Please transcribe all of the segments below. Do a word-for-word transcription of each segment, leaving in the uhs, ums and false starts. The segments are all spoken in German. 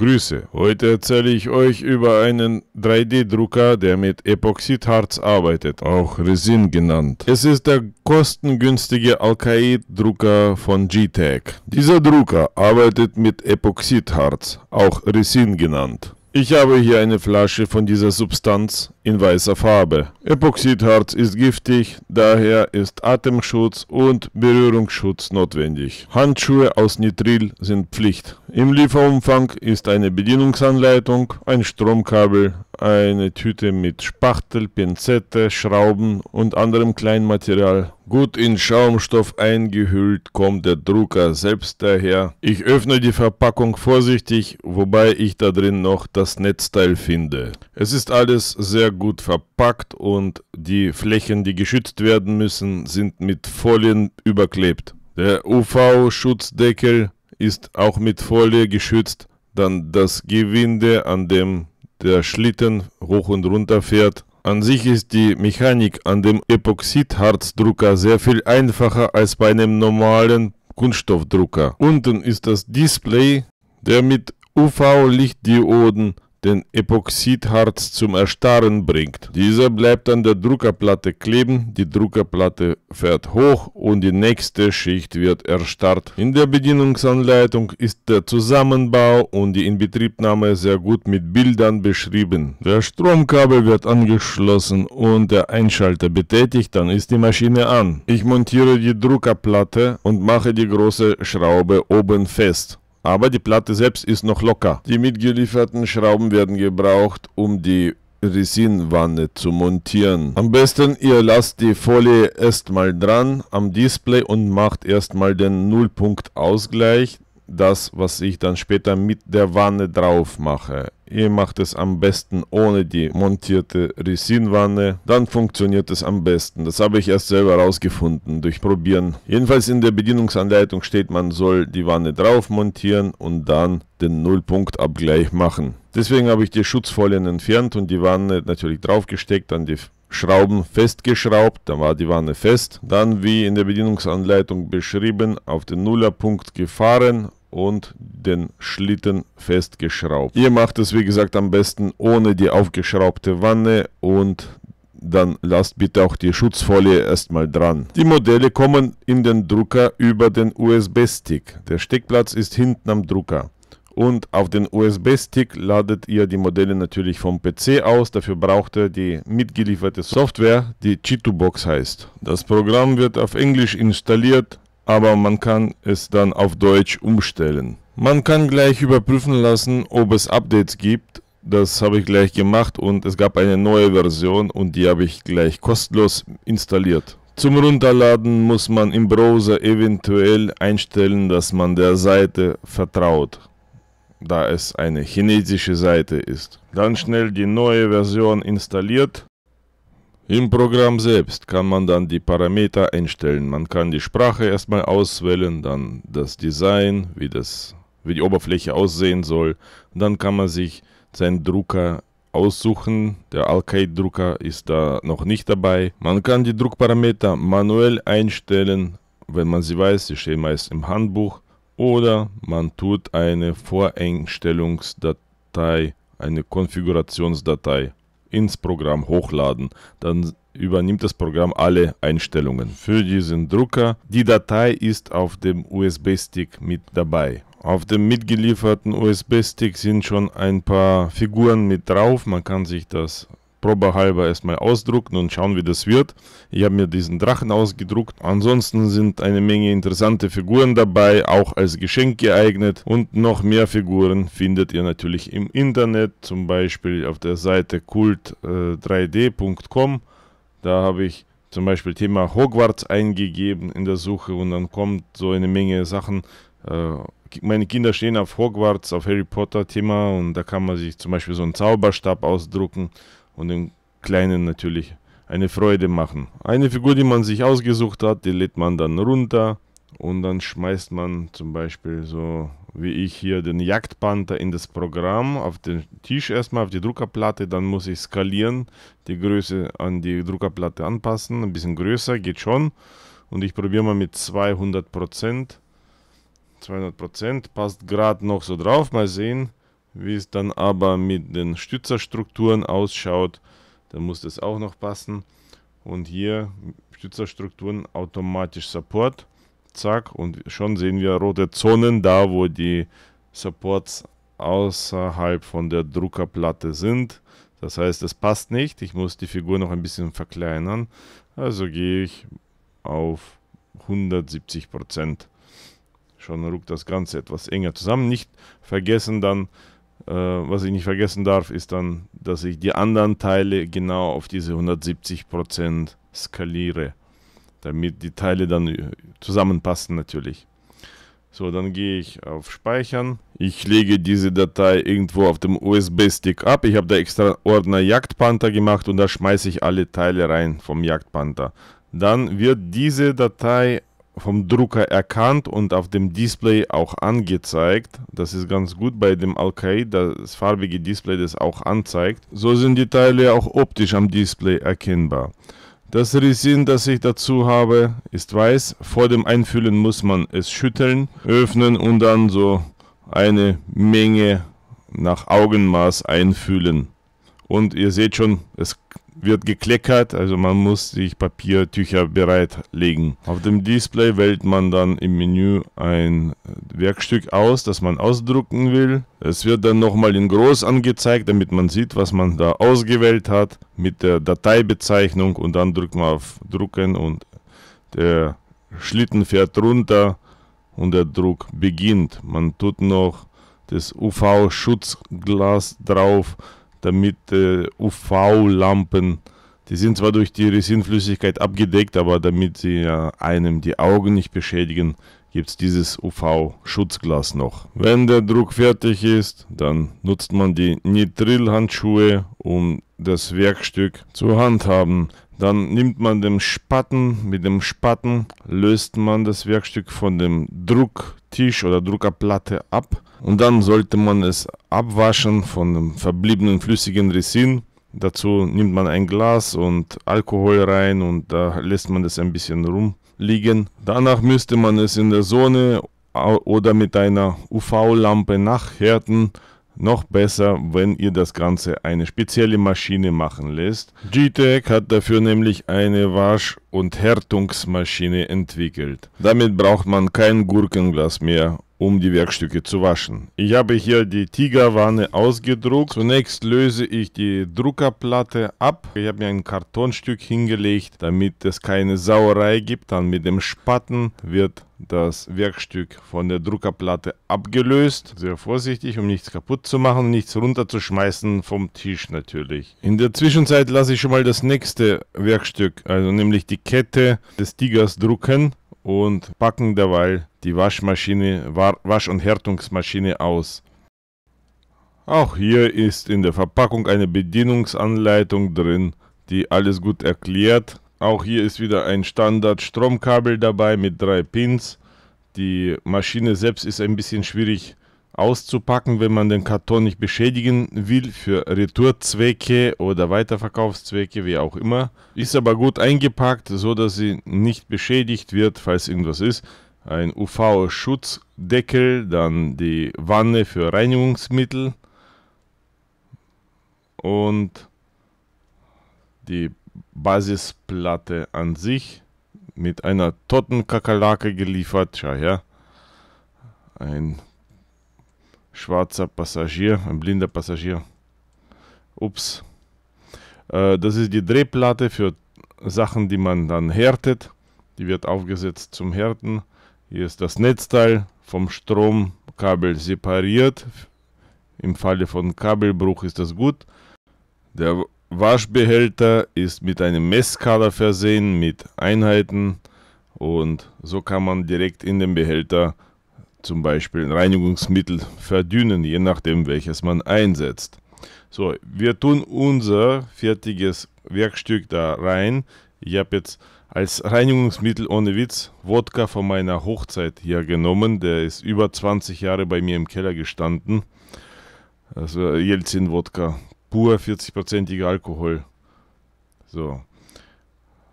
Grüße, heute erzähle ich euch über einen drei D Drucker, der mit Epoxidharz arbeitet, auch Resin genannt. Es ist der kostengünstige Alkaid-Drucker von Geeetech. Dieser Drucker arbeitet mit Epoxidharz, auch Resin genannt. Ich habe hier eine Flasche von dieser Substanz in weißer Farbe. Epoxidharz ist giftig, daher ist Atemschutz und Berührungsschutz notwendig. Handschuhe aus Nitril sind Pflicht. Im Lieferumfang ist eine Bedienungsanleitung, ein Stromkabel, eine Tüte mit Spachtel, Pinzette, Schrauben und anderem Kleinmaterial. Gut in Schaumstoff eingehüllt kommt der Drucker selbst daher. Ich öffne die Verpackung vorsichtig, wobei ich da drin noch das Netzteil finde. Es ist alles sehr gut verpackt und die Flächen, die geschützt werden müssen, sind mit Folien überklebt. Der U V-Schutzdeckel ist auch mit Folie geschützt, dann das Gewinde, an dem der Schlitten hoch und runter fährt. An sich ist die Mechanik an dem Epoxidharzdrucker sehr viel einfacher als bei einem normalen Kunststoffdrucker. Unten ist das Display, der mit U V-Lichtdioden den Epoxidharz zum Erstarren bringt. Dieser bleibt an der Druckerplatte kleben, die Druckerplatte fährt hoch und die nächste Schicht wird erstarrt. In der Bedienungsanleitung ist der Zusammenbau und die Inbetriebnahme sehr gut mit Bildern beschrieben. Der Stromkabel wird angeschlossen und der Einschalter betätigt, dann ist die Maschine an. Ich montiere die Druckerplatte und mache die große Schraube oben fest. Aber die Platte selbst ist noch locker. Die mitgelieferten Schrauben werden gebraucht, um die Resinwanne zu montieren. Am besten ihr lasst die Folie erstmal dran am Display und macht erstmal den Nullpunktausgleich, das was ich dann später mit der Wanne drauf mache. Ihr macht es am besten ohne die montierte Resinwanne, dann funktioniert es am besten. Das habe ich erst selber rausgefunden durch Probieren. Jedenfalls in der Bedienungsanleitung steht, man soll die Wanne drauf montieren und dann den Nullpunktabgleich machen. Deswegen habe ich die Schutzfolien entfernt und die Wanne natürlich draufgesteckt, dann die Schrauben festgeschraubt, dann war die Wanne fest. Dann, wie in der Bedienungsanleitung beschrieben, auf den Nullerpunkt gefahren und den Schlitten festgeschraubt. Ihr macht es wie gesagt am besten ohne die aufgeschraubte Wanne und dann lasst bitte auch die Schutzfolie erstmal dran. Die Modelle kommen in den Drucker über den U S B-Stick. Der Steckplatz ist hinten am Drucker. Und auf den U S B-Stick ladet ihr die Modelle natürlich vom P C aus. Dafür braucht ihr die mitgelieferte Software, die Chitubox heißt. Das Programm wird auf Englisch installiert, aber man kann es dann auf Deutsch umstellen. Man kann gleich überprüfen lassen, ob es Updates gibt. Das habe ich gleich gemacht und es gab eine neue Version und die habe ich gleich kostenlos installiert. Zum Runterladen muss man im Browser eventuell einstellen, dass man der Seite vertraut, da es eine chinesische Seite ist. Dann schnell die neue Version installiert. Im Programm selbst kann man dann die Parameter einstellen. Man kann die Sprache erstmal auswählen, dann das Design, wie, das, wie die Oberfläche aussehen soll. Und dann kann man sich seinen Drucker aussuchen. Der Alkaid-Drucker ist da noch nicht dabei. Man kann die Druckparameter manuell einstellen, wenn man sie weiß. Sie stehen meist im Handbuch. Oder man tut eine Voreinstellungsdatei, eine Konfigurationsdatei ins Programm hochladen. Dann übernimmt das Programm alle Einstellungen für diesen Drucker. Die Datei ist auf dem U S B-Stick mit dabei. Auf dem mitgelieferten U S B-Stick sind schon ein paar Figuren mit drauf. Man kann sich das probehalber erstmal ausdrucken und schauen, wie das wird. Ich habe mir diesen Drachen ausgedruckt. Ansonsten sind eine Menge interessante Figuren dabei, auch als Geschenk geeignet. Und noch mehr Figuren findet ihr natürlich im Internet, zum Beispiel auf der Seite kult drei D punkt com. Da habe ich zum Beispiel Thema Hogwarts eingegeben in der Suche und dann kommt so eine Menge Sachen. Meine Kinder stehen auf Hogwarts, auf Harry Potter Thema und da kann man sich zum Beispiel so einen Zauberstab ausdrucken und dem Kleinen natürlich eine Freude machen. Eine Figur, die man sich ausgesucht hat, die lädt man dann runter und dann schmeißt man zum Beispiel so wie ich hier den Jagdpanther in das Programm, auf den Tisch erstmal, auf die Druckerplatte, dann muss ich skalieren, die Größe an die Druckerplatte anpassen, ein bisschen größer, geht schon und ich probiere mal mit zweihundert Prozent, zweihundert Prozent passt gerade noch so drauf, mal sehen, Wie es dann aber mit den Stützerstrukturen ausschaut, da muss das auch noch passen. Und hier Stützerstrukturen automatisch Support. Zack, und schon sehen wir rote Zonen da, wo die Supports außerhalb von der Druckerplatte sind. Das heißt, es passt nicht. Ich muss die Figur noch ein bisschen verkleinern. Also gehe ich auf hundertsiebzig Prozent. Schon rückt das Ganze etwas enger zusammen. Nicht vergessen dann, äh, was ich nicht vergessen darf, ist dann, dass ich die anderen Teile genau auf diese hundertsiebzig Prozent skaliere. Damit die Teile dann zusammenpassen natürlich. So, dann gehe ich auf Speichern. Ich lege diese Datei irgendwo auf dem U S B-Stick ab. Ich habe da extra Ordner Jagdpanther gemacht und da schmeiße ich alle Teile rein vom Jagdpanther. Dann wird diese Datei vom Drucker erkannt und auf dem Display auch angezeigt. Das ist ganz gut bei dem Alkaid, das farbige Display das auch anzeigt. So sind die Teile auch optisch am Display erkennbar. Das Resin, das ich dazu habe, ist weiß. Vor dem Einfüllen muss man es schütteln, öffnen und dann so eine Menge nach Augenmaß einfüllen. Und ihr seht schon, es wird gekleckert, also man muss sich Papiertücher bereitlegen. Auf dem Display wählt man dann im Menü ein Werkstück aus, das man ausdrucken will. Es wird dann nochmal in groß angezeigt, damit man sieht, was man da ausgewählt hat, mit der Dateibezeichnung, und dann drückt man auf Drucken und der Schlitten fährt runter und der Druck beginnt. Man tut noch das U V-Schutzglas drauf, damit äh, U V-Lampen, die sind zwar durch die Resinflüssigkeit abgedeckt, aber damit sie äh, einem die Augen nicht beschädigen, gibt es dieses U V-Schutzglas noch. Wenn der Druck fertig ist, dann nutzt man die Nitril-Handschuhe, um das Werkstück zu handhaben. Dann nimmt man den Spaten, mit dem Spaten löst man das Werkstück von dem Drucktisch oder Druckerplatte ab. Und dann sollte man es abwaschen von dem verbliebenen flüssigen Resin. Dazu nimmt man ein Glas und Alkohol rein und da lässt man das ein bisschen rumliegen. Danach müsste man es in der Sonne oder mit einer U V-Lampe nachhärten. Noch besser, wenn ihr das Ganze eine spezielle Maschine machen lässt. Geeetech hat dafür nämlich eine Wasch- und Härtungsmaschine entwickelt. Damit braucht man kein Gurkenglas mehr, um die Werkstücke zu waschen. Ich habe hier die Tigerwanne ausgedruckt. Zunächst löse ich die Druckerplatte ab. Ich habe mir ein Kartonstück hingelegt, damit es keine Sauerei gibt. Dann mit dem Spaten wird das Werkstück von der Druckerplatte abgelöst. Sehr vorsichtig, um nichts kaputt zu machen, nichts runterzuschmeißen vom Tisch natürlich. In der Zwischenzeit lasse ich schon mal das nächste Werkstück, also nämlich die Kette des Tigers, drucken und packen derweil die Waschmaschine, Wasch- und Härtungsmaschine aus. Auch hier ist in der Verpackung eine Bedienungsanleitung drin, die alles gut erklärt. Auch hier ist wieder ein Standard-Stromkabel dabei mit drei Pins. Die Maschine selbst ist ein bisschen schwierig auszupacken, wenn man den Karton nicht beschädigen will, für Retourzwecke oder Weiterverkaufszwecke, wie auch immer. Ist aber gut eingepackt, so dass sie nicht beschädigt wird, falls irgendwas ist. Ein U V-Schutzdeckel, dann die Wanne für Reinigungsmittel und die Basisplatte an sich mit einer Totenkakerlake geliefert. Schau her, ein schwarzer Passagier, ein blinder Passagier. Ups. Äh, das ist die Drehplatte für Sachen, die man dann härtet. Die wird aufgesetzt zum Härten. Hier ist das Netzteil vom Stromkabel separiert. Im Falle von Kabelbruch ist das gut. Der Waschbehälter ist mit einem Messkala versehen, mit Einheiten. Und so kann man direkt in den Behälter zum Beispiel Reinigungsmittel verdünnen, je nachdem welches man einsetzt. So, wir tun unser fertiges Werkstück da rein. Ich habe jetzt als Reinigungsmittel, ohne Witz, Wodka von meiner Hochzeit hier genommen. Der ist über zwanzig Jahre bei mir im Keller gestanden. Also Jelzin-Wodka, pur vierzig prozentiger Alkohol. So.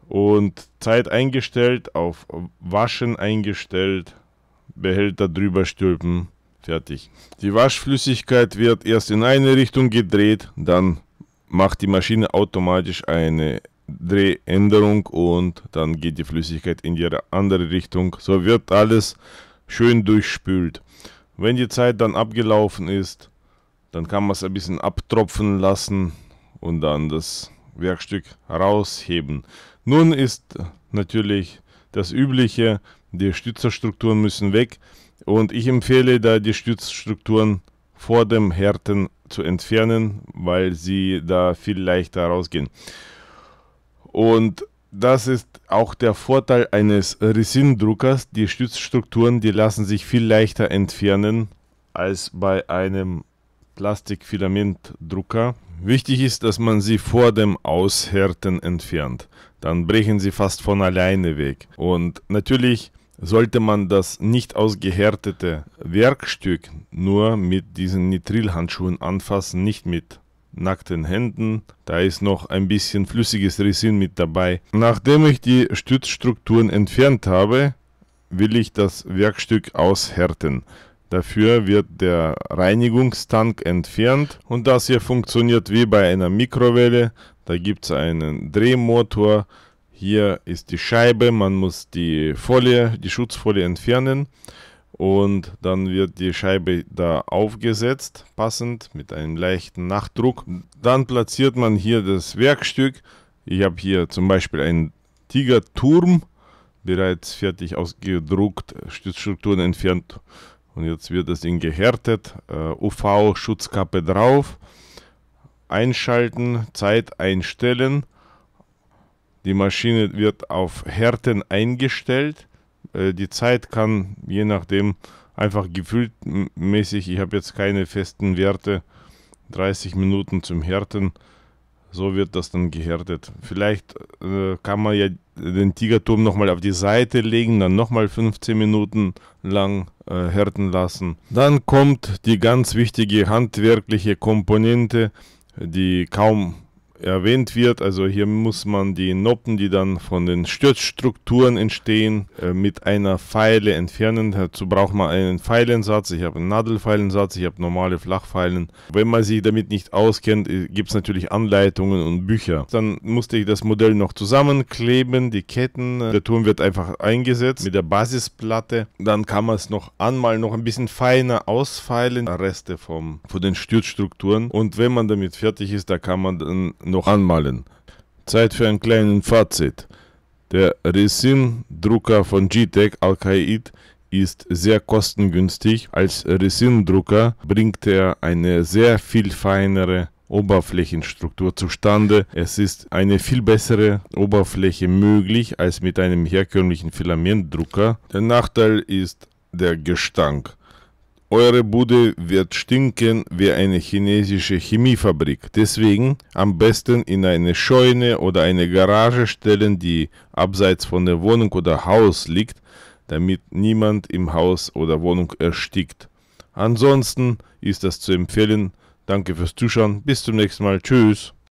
Und Zeit eingestellt, auf Waschen eingestellt. Behälter drüber stülpen, Fertig. Die Waschflüssigkeit wird erst in eine Richtung gedreht, dann macht die Maschine automatisch eine Drehänderung und dann geht die Flüssigkeit in die andere Richtung. So wird alles schön durchspült. Wenn die Zeit dann abgelaufen ist, dann kann man es ein bisschen abtropfen lassen und dann das Werkstück rausheben. Nun ist natürlich das Übliche, die Stützerstrukturen müssen weg, und ich empfehle da die Stützstrukturen vor dem Härten zu entfernen, weil sie da viel leichter rausgehen. Und das ist auch der Vorteil eines Resin-Druckers. Die Stützstrukturen, die lassen sich viel leichter entfernen als bei einem Plastikfilamentdrucker. Wichtig ist, dass man sie vor dem Aushärten entfernt. Dann brechen sie fast von alleine weg. Und natürlich sollte man das nicht ausgehärtete Werkstück nur mit diesen Nitrilhandschuhen anfassen, nicht mit nackten Händen, da ist noch ein bisschen flüssiges Resin mit dabei. Nachdem ich die Stützstrukturen entfernt habe, will ich das Werkstück aushärten. Dafür wird der Reinigungstank entfernt, und das hier funktioniert wie bei einer Mikrowelle. Da gibt es einen Drehmotor, hier ist die Scheibe, man muss die Folie, die Schutzfolie entfernen. Und dann wird die Scheibe da aufgesetzt, passend mit einem leichten Nachdruck. Dann platziert man hier das Werkstück. Ich habe hier zum Beispiel einen Tigerturm, bereits fertig ausgedruckt, Stützstrukturen entfernt. Und jetzt wird das Ding gehärtet, U V-Schutzkappe drauf, einschalten, Zeit einstellen. Die Maschine wird auf Härten eingestellt. Die Zeit kann je nachdem einfach gefühlmäßig, ich habe jetzt keine festen Werte, dreißig Minuten zum Härten, so wird das dann gehärtet. Vielleicht äh, kann man ja den Tigerturm nochmal auf die Seite legen, dann nochmal fünfzehn Minuten lang äh, härten lassen. Dann kommt die ganz wichtige handwerkliche Komponente, die kaum erwähnt wird. Also hier muss man die Noppen, die dann von den Stützstrukturen entstehen, mit einer Feile entfernen. Dazu braucht man einen Feilensatz. Ich habe einen Nadelfeilensatz, ich habe normale Flachfeilen. Wenn man sich damit nicht auskennt, gibt es natürlich Anleitungen und Bücher. Dann musste ich das Modell noch zusammenkleben, die Ketten. Der Turm wird einfach eingesetzt mit der Basisplatte. Dann kann man es noch anmalen, noch ein bisschen feiner ausfeilen. Reste vom, von den Stützstrukturen. Und wenn man damit fertig ist, da kann man dann noch anmalen. Zeit für einen kleinen Fazit. Der Resin-Drucker von Geeetech Alkaid ist sehr kostengünstig. Als Resin-Drucker bringt er eine sehr viel feinere Oberflächenstruktur zustande. Es ist eine viel bessere Oberfläche möglich als mit einem herkömmlichen Filamentdrucker. Der Nachteil ist der Gestank. Eure Bude wird stinken wie eine chinesische Chemiefabrik. Deswegen am besten in eine Scheune oder eine Garage stellen, die abseits von der Wohnung oder Haus liegt, damit niemand im Haus oder Wohnung erstickt. Ansonsten ist das zu empfehlen. Danke fürs Zuschauen. Bis zum nächsten Mal. Tschüss.